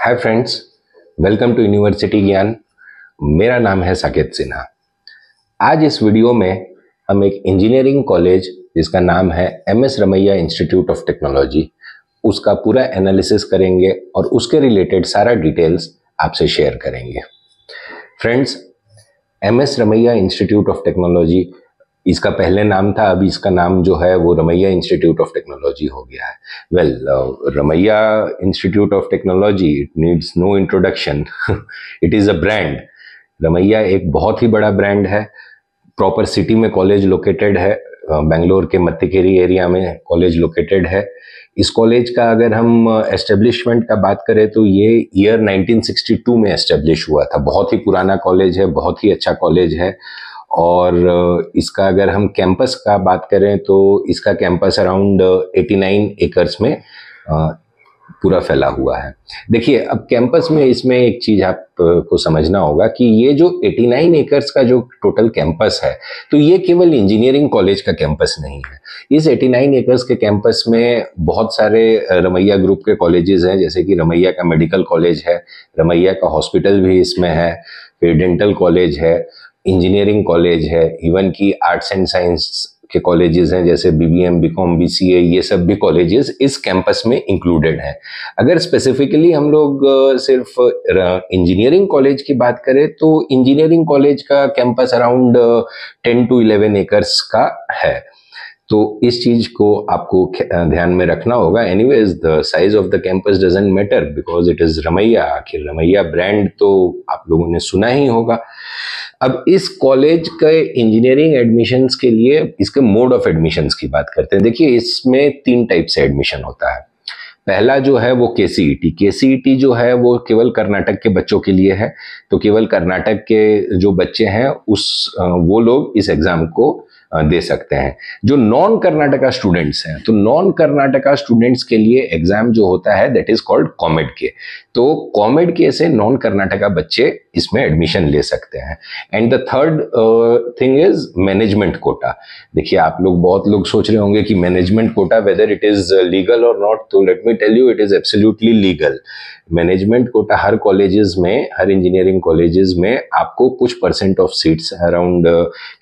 Hi friends, welcome to university Gyan. मेरा नाम है साकेत सिन्हा। आज इस वीडियो में हम एक इंजीनियरिंग कॉलेज जिसका नाम है MS Ramaiah Institute of Technology, उसका पूरा एनालिसिस करेंगे और उसके रिलेटेड सारा डिटेल्स आपसे शेयर करेंगे। Friends, MS Ramaiah Institute of Technology इसका पहले नाम था, अभी इसका नाम जो है वो रमैया इंस्टीट्यूट ऑफ टेक्नोलॉजी हो गया है। Well, Ramaiah Institute of Technology, it needs no introduction, it is a brand. Ramaiah एक बहुत ही बड़ा ब्रांड है। प्रॉपर सिटी में कॉलेज लोकेटेड है, बेंगलोर के मत्तिकेरी एरिया में कॉलेज लोकेटेड है। इस कॉलेज का अगर हम एस्टेब्लिशमेंट का बात करें तो ये ईयर 1962 में एस्टेब्लिश हुआ था। बहुत ही पुराना कॉलेज है, बहुत ही अच्छा कॉलेज है। और इसका अगर हम कैंपस का बात करें तो इसका कैंपस अराउंड 89 एकर्स में पूरा फैला हुआ है। देखिए, अब कैंपस में इसमें एक चीज़ आपको समझना होगा कि ये जो 89 एकर्स का जो टोटल कैंपस है, तो ये केवल इंजीनियरिंग कॉलेज का कैंपस नहीं है। इस 89 एकर्स के कैंपस में बहुत सारे रमैया ग्रुप के कॉलेजेस हैं, जैसे कि रमैया का मेडिकल कॉलेज है, रमैया का हॉस्पिटल भी इसमें है, फिर डेंटल कॉलेज है, इंजीनियरिंग कॉलेज है, इवन कि आर्ट्स एंड साइंस के कॉलेजेस हैं जैसे बीबीएम, बीकॉम, बीसीए, ये सब भी कॉलेजेस इस कैंपस में इंक्लूडेड हैं। अगर स्पेसिफिकली हम लोग सिर्फ इंजीनियरिंग कॉलेज की बात करें तो इंजीनियरिंग कॉलेज का कैंपस अराउंड 10 to 11 एकर्स का है। तो इस चीज को आपको ध्यान में रखना होगा। Anyways, the size of the campus doesn't matter because it is Ramaiah. आखिर रमैया ब्रांड तो आप लोगों ने सुना ही होगा। अब इस कॉलेज के इंजीनियरिंग एडमिशन्स के लिए इसके मोड ऑफ एडमिशन्स की बात करते हैं। देखिए, इसमें 3 टाइप से एडमिशन होता है। पहला जो है वो केसीईटी जो है वो केवल कर्नाटक के बच्चों के लिए है। तो केवल कर्नाटक के जो बच्चे हैं वो लोग इस एग्ज़ाम को दे सकते हैं। जो नॉन कर्नाटका स्टूडेंट्स हैं, तो नॉन कर्नाटका स्टूडेंट्स के लिए एग्जाम जो होता है दैट इज कॉल्ड कॉमेड के। तो कॉमेड के से नॉन कर्नाटका बच्चे इसमें एडमिशन ले सकते हैं। And the third thing is management quota. देखिए, आप लोग बहुत लोग सोच रहे होंगे कि management quota whether it is legal और नॉट, तो let me tell you it is absolutely legal. Management quota हर कॉलेजेस में, हर इंजीनियरिंग कॉलेजेस में आपको कुछ परसेंट ऑफ सीट्स, अराउंड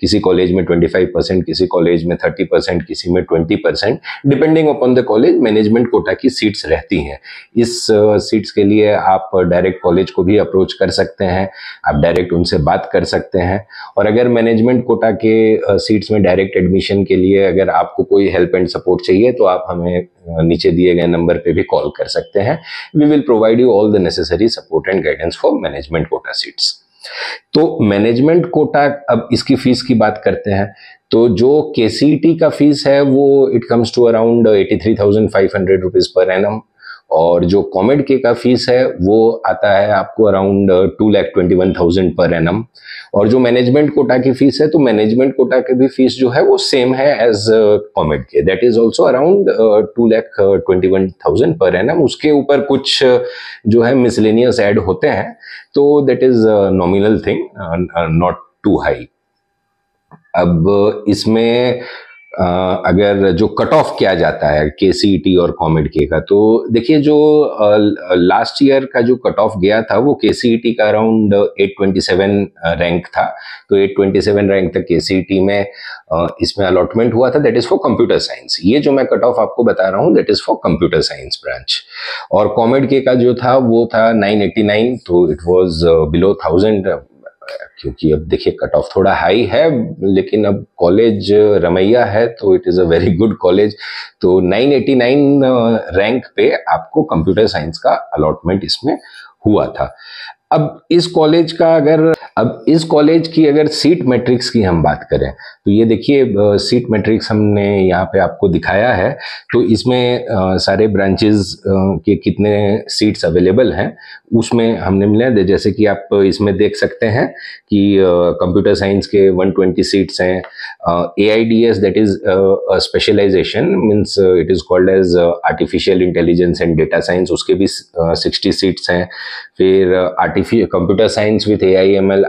किसी कॉलेज में 25%, किसी कॉलेज में 30%, किसी में 20%, depending upon the college management quota की सीट्स रहती हैं। इस सीट्स के लिए आप डायरेक्ट कॉलेज को भी अप्रोच कर सकते हैं, आप डायरेक्ट उनसे बात कर सकते हैं। और अगर मैनेजमेंट कोटा के सीट्स में डायरेक्ट एडमिशन के लिए अगर आपको कोई हेल्प एंड सपोर्ट चाहिए तो आप हमें नीचे दिए गए नंबर पे भी कॉल कर सकते हैं। We will provide you all the necessary support and guidance for management quota seats. तो मैनेजमेंट कोटा, अब इसकी फीस की बात करते हैं। तो जो केसीईटी का फीस है वो it comes to around 83,500 rupees per annum, और जो कॉमेड के का फीस है वो आता है आपको अराउंड 2,21,000 पर एनम। और जो मैनेजमेंट कोटा की फीस है, तो मैनेजमेंट कोटा की भी फीस जो है वो सेम है एज कॉमेड के, दैट इज ऑल्सो अराउंड 2,21,000 पर एनम। उसके ऊपर कुछ जो है मिसलेनियस ऐड होते हैं, तो that is nominal thing, not too high. अब इसमें अगर जो कट ऑफ किया जाता है केसीईटी और कॉमेड के का, तो देखिए जो लास्ट ईयर का जो कट ऑफ गया था वो केसीईटी का अराउंड 827 रैंक था। तो 827 रैंक तक केसीईटी में इसमें अलॉटमेंट हुआ था, that is for computer science. ये जो मैं कट ऑफ आपको बता रहा हूँ that is for computer science branch. और कॉमेड के का जो था वो था 989, तो इट वॉज बिलो 1000, क्योंकि अब देखिए कट ऑफ थोड़ा हाई है, लेकिन अब कॉलेज रमैया है तो it is a very good college. तो 989 रैंक पे आपको कंप्यूटर साइंस का अलॉटमेंट इसमें हुआ था। अब इस कॉलेज की अगर सीट मैट्रिक्स की हम बात करें तो ये देखिए सीट मैट्रिक्स हमने यहाँ पे आपको दिखाया है। तो इसमें सारे ब्रांचेस के कितने सीट्स अवेलेबल हैं उसमें हमने मिला, जैसे कि आप इसमें देख सकते हैं कि कंप्यूटर साइंस के 120 सीट्स हैं। AIDS that is specialization, means it is called as artificial intelligence and data science, उसके भी 60 सीट्स हैं। फिर computer science with AI/ML,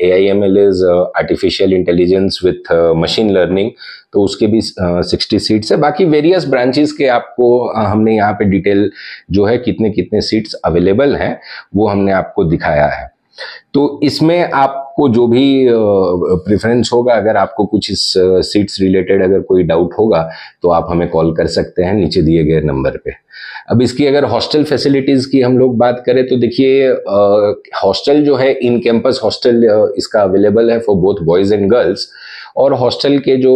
AI/ML is artificial intelligence with machine learning, तो उसके भी 60 सीट्स है। बाकी वेरियस ब्रांचेस के आपको हमने यहाँ पे डिटेल जो है कितने कितने सीट्स अवेलेबल हैं वो हमने आपको दिखाया है। तो इसमें आपको जो भी प्रेफरेंस होगा, अगर आपको कुछ इस सीट्स रिलेटेड अगर कोई डाउट होगा तो आप हमें कॉल कर सकते हैं नीचे दिए गए नंबर पे। अब इसकी अगर हॉस्टल फैसिलिटीज की हम लोग बात करें तो देखिए हॉस्टल जो है इन कैंपस हॉस्टल इसका अवेलेबल है for both boys and girls, और हॉस्टल के जो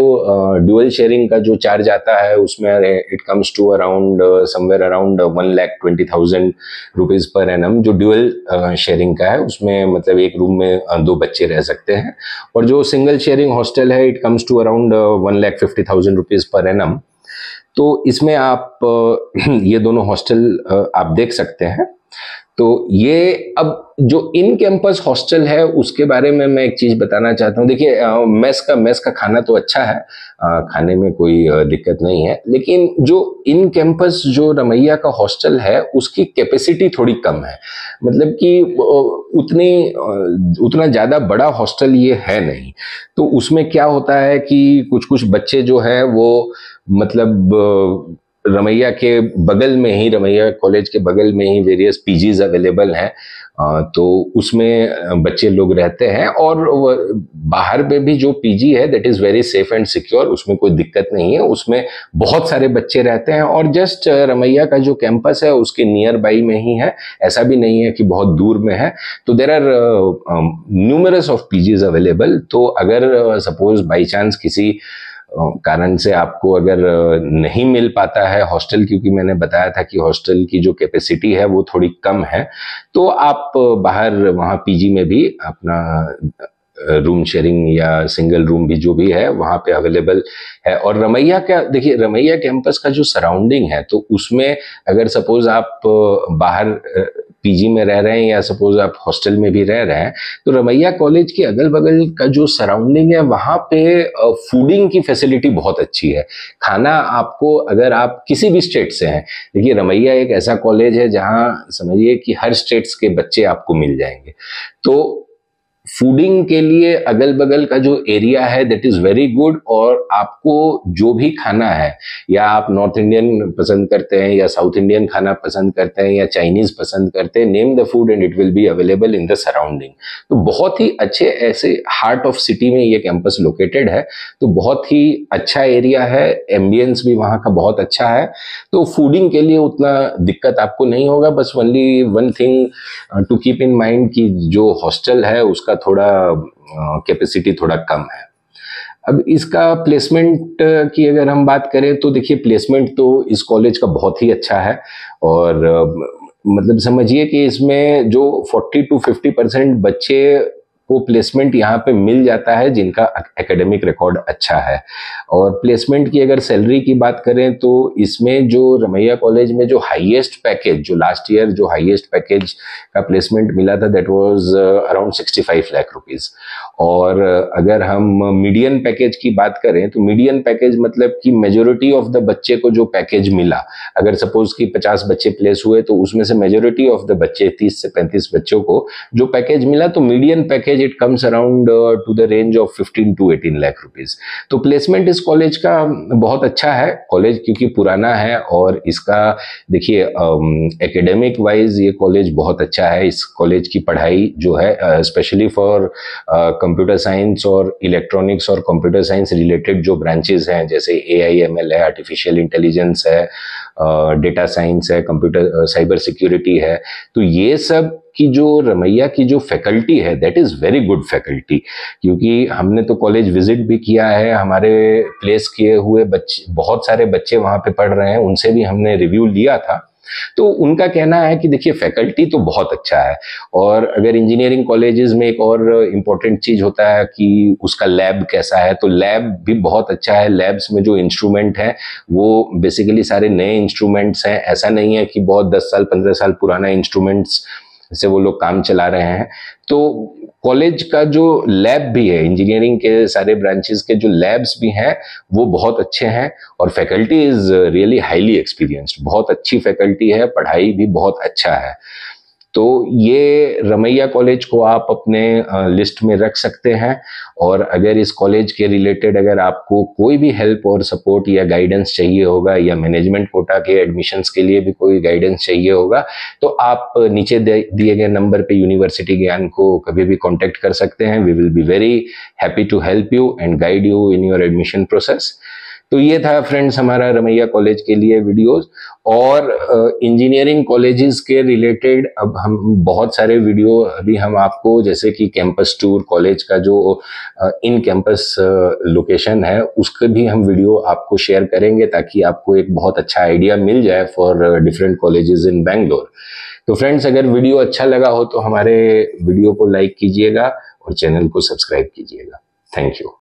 ड्यूअल शेयरिंग का जो चार्ज आता है उसमें it comes to around somewhere around 1,20,000 rupees per annum जो ड्यूअल शेयरिंग का है, उसमें मतलब एक रूम में दो बच्चे रह सकते हैं। और जो सिंगल शेयरिंग हॉस्टल है it comes to around 1,50,000 rupees per annum. तो इसमें आप ये दोनों हॉस्टल आप देख सकते हैं। तो ये अब जो इन कैंपस हॉस्टल है उसके बारे में मैं एक चीज बताना चाहता हूँ। देखिए मेस का खाना तो अच्छा है, खाने में कोई दिक्कत नहीं है, लेकिन जो इन कैंपस जो रमैया का हॉस्टल है उसकी कैपेसिटी थोड़ी कम है, मतलब कि उतना ज़्यादा बड़ा हॉस्टल ये है नहीं। तो उसमें क्या होता है कि कुछ कुछ बच्चे जो है वो मतलब रमैया के बगल में ही, रमैया कॉलेज के बगल में ही वेरियस पीजीज अवेलेबल हैं, तो उसमें बच्चे लोग रहते हैं। और बाहर में भी जो पीजी है that is very safe and secure, उसमें कोई दिक्कत नहीं है, उसमें बहुत सारे बच्चे रहते हैं। और जस्ट रमैया का जो कैंपस है उसके नियर बाई में ही है, ऐसा भी नहीं है कि बहुत दूर में है। तो there are numerous of PGs available. तो अगर सपोज बाई चांस किसी कारण से आपको अगर नहीं मिल पाता है हॉस्टल, क्योंकि मैंने बताया था कि हॉस्टल की जो कैपेसिटी है वो थोड़ी कम है, तो आप बाहर वहाँ पीजी में भी अपना रूम शेयरिंग या सिंगल रूम भी जो भी है वहाँ पे अवेलेबल है। और रमैया का देखिए रमैया कैंपस का जो सराउंडिंग है तो उसमें अगर सपोज आप बाहर पीजी में रह रहे हैं या सपोज आप हॉस्टल में भी रह रहे हैं, तो रमैया कॉलेज के अगल बगल का जो सराउंडिंग है वहाँ पे फूडिंग की फैसिलिटी बहुत अच्छी है। खाना आपको, अगर आप किसी भी स्टेट से हैं, देखिए रमैया एक ऐसा कॉलेज है जहाँ समझिए कि हर स्टेट्स के बच्चे आपको मिल जाएंगे। तो फूडिंग के लिए अगल बगल का जो एरिया है दैट इज वेरी गुड, और आपको जो भी खाना है, या आप नॉर्थ इंडियन पसंद करते हैं या साउथ इंडियन खाना पसंद करते हैं या चाइनीज पसंद करते हैं, name the food and it will be available in the surrounding. तो बहुत ही अच्छे, ऐसे हार्ट ऑफ सिटी में ये कैंपस लोकेटेड है, तो बहुत ही अच्छा एरिया है, एम्बियंस भी वहाँ का बहुत अच्छा है। तो फूडिंग के लिए उतना दिक्कत आपको नहीं होगा। बस only one thing to keep in mind कि जो हॉस्टल है उसका थोड़ा कैपेसिटी थोड़ा कम है। अब इसका प्लेसमेंट की अगर हम बात करें तो देखिए प्लेसमेंट तो इस कॉलेज का बहुत ही अच्छा है, और मतलब समझिए कि इसमें जो 40 to 50% बच्चे को प्लेसमेंट यहाँ पे मिल जाता है जिनका एकेडमिक रिकॉर्ड अच्छा है। और प्लेसमेंट की अगर सैलरी की बात करें तो इसमें जो रमैया कॉलेज में जो हाईएस्ट पैकेज, जो लास्ट ईयर जो हाईएस्ट पैकेज का प्लेसमेंट मिला था that was around 65 lakh rupees. और अगर हम मीडियन पैकेज की बात करें तो मीडियन पैकेज मतलब कि मेजोरिटी ऑफ द बच्चे को जो पैकेज मिला, अगर सपोज कि 50 बच्चे प्लेस हुए तो उसमें से मेजोरिटी ऑफ द बच्चे 30 से 35 बच्चों को जो पैकेज मिला, तो median package it comes around to the range of 15 to 18 lakh rupees. तो प्लेसमेंट इस कॉलेज का बहुत अच्छा है। कॉलेज क्योंकि पुराना है और इसका देखिए एकेडमिक वाइज ये कॉलेज बहुत अच्छा है। इस कॉलेज की पढ़ाई जो है स्पेशली फॉर कंप्यूटर साइंस और इलेक्ट्रॉनिक्स और कंप्यूटर साइंस रिलेटेड जो ब्रांचेस हैं, जैसे AI/ML है, आर्टिफिशियल इंटेलिजेंस है, डेटा साइंस है, कंप्यूटर साइबर सिक्योरिटी है, तो ये सब कि जो रमैया की जो फैकल्टी है that is very good faculty. क्योंकि हमने तो कॉलेज विजिट भी किया है, हमारे प्लेस किए हुए बच्चे, बहुत सारे बच्चे वहाँ पे पढ़ रहे हैं, उनसे भी हमने रिव्यू लिया था, तो उनका कहना है कि देखिए फैकल्टी तो बहुत अच्छा है। और अगर इंजीनियरिंग कॉलेजेस में एक और इम्पोर्टेंट चीज़ होता है कि उसका लैब कैसा है, तो लैब भी बहुत अच्छा है। लैब्स में जो इंस्ट्रूमेंट हैं वो बेसिकली सारे नए इंस्ट्रूमेंट्स हैं, ऐसा नहीं है कि बहुत 10 साल 15 साल पुराना इंस्ट्रूमेंट्स से वो लोग काम चला रहे हैं। तो कॉलेज का जो लैब भी है, इंजीनियरिंग के सारे ब्रांचेस के जो लैब्स भी हैं वो बहुत अच्छे हैं, और faculty is really highly experienced, बहुत अच्छी फैकल्टी है, पढ़ाई भी बहुत अच्छा है। तो ये रमैया कॉलेज को आप अपने लिस्ट में रख सकते हैं, और अगर इस कॉलेज के रिलेटेड अगर आपको कोई भी हेल्प और सपोर्ट या गाइडेंस चाहिए होगा, या मैनेजमेंट कोटा के एडमिशन्स के लिए भी कोई गाइडेंस चाहिए होगा, तो आप नीचे दिए गए नंबर पे यूनिवर्सिटी ज्ञान को कभी भी कॉन्टेक्ट कर सकते हैं। We will be very happy to help you and guide you in your admission process. तो ये था फ्रेंड्स हमारा रमैया कॉलेज के लिए वीडियोस, और इंजीनियरिंग कॉलेजेस के रिलेटेड अब हम बहुत सारे वीडियो अभी हम आपको, जैसे कि कैंपस टूर कॉलेज का जो इन कैंपस लोकेशन है, उसके भी हम वीडियो आपको शेयर करेंगे, ताकि आपको एक बहुत अच्छा आइडिया मिल जाए for different colleges in Bangalore. तो फ्रेंड्स अगर वीडियो अच्छा लगा हो तो हमारे वीडियो को लाइक कीजिएगा और चैनल को सब्सक्राइब कीजिएगा। Thank you.